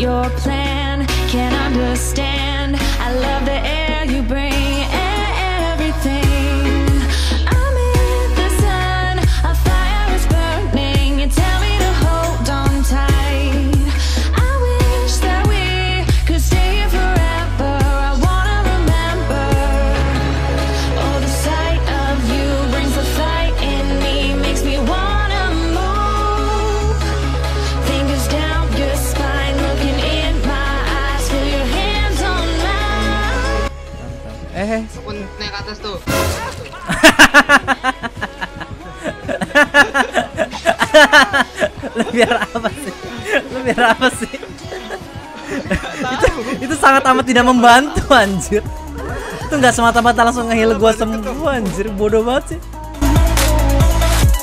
Your plan, can't understand. I love the air you bring, everything. I'm in the sun, a fire is burning. You tell me to hold on tight. I wish that we could stay here forever. I wanna remember. Oh, the sight of you brings the fight in me, makes me wanna move. Fingers down your spine. Naik atas tuh. Lu biar apa sih? itu sangat amat tidak membantu, anjir. Itu nggak semata-mata langsung ngehil gua semua, anjir. Bodoh banget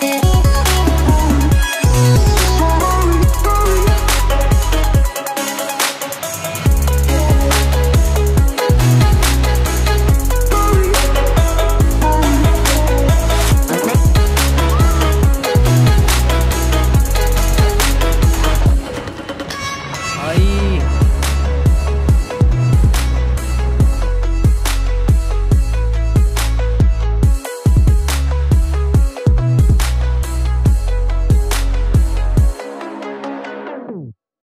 sih.